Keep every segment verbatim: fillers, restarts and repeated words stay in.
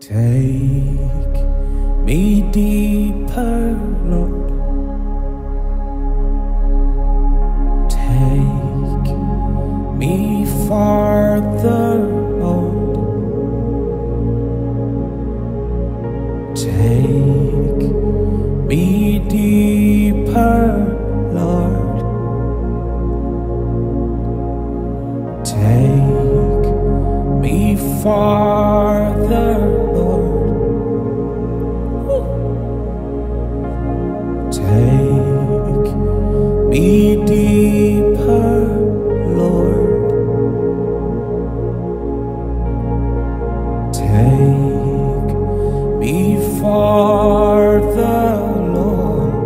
Take me deeper, Lord. Take me farther, Lord. Take me deeper, Lord. Take me farther, Lord. Take me deeper, Lord. Take me farther, Lord.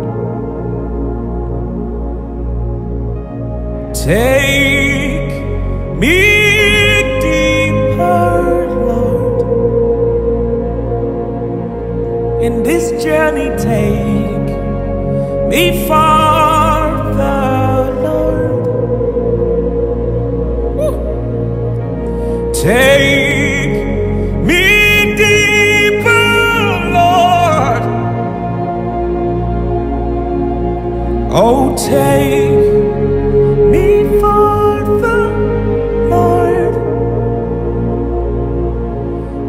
Take me in this journey, take me farther, Lord. Woo. Take me deeper, Lord. Oh, take me farther, Lord,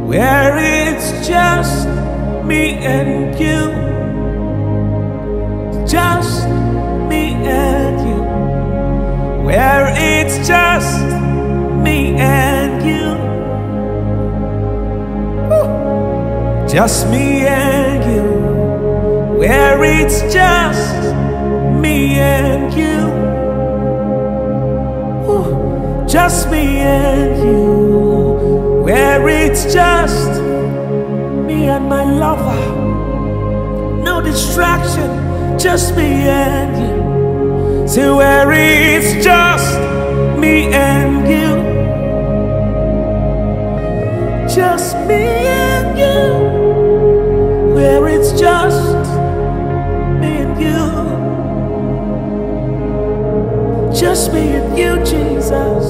where it's just me and you, just me and you, where it's just me and you. Woo. Just me and you, where it's just me and you. Woo. Just me and you, where it's just me and my lover, no distraction, just me and you. See, where it's just me and you, just me and you, where it's just me and you, just me and you, Jesus,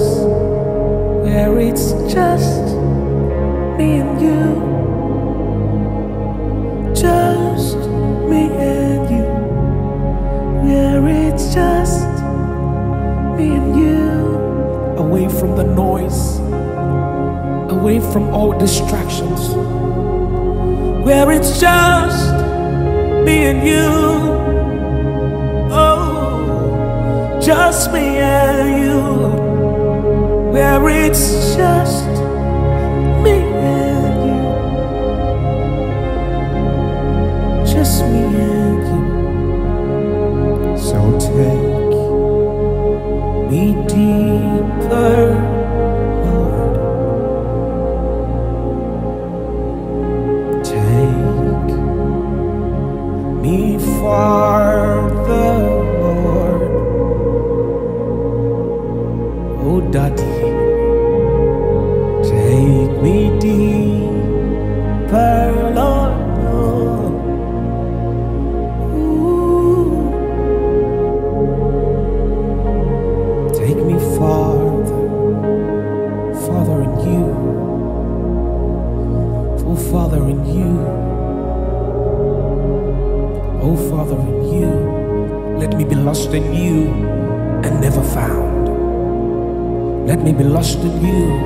where it's just me and you. Just me and you, where it's just me and you. Away from the noise, away from all distractions, where it's just me and you. Oh, just me and you, where it's just me and you. Just me and you. So take me deeper, Lord. Take me farther, Lord. Oh, Daddy, take me deeper, Lord. Father in you, oh Father in you, let me be lost in you and never found. Let me be lost in you,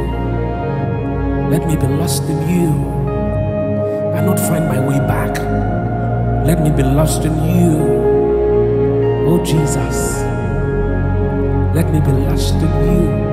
let me be lost in you and not find my way back. Let me be lost in you, oh Jesus, let me be lost in you.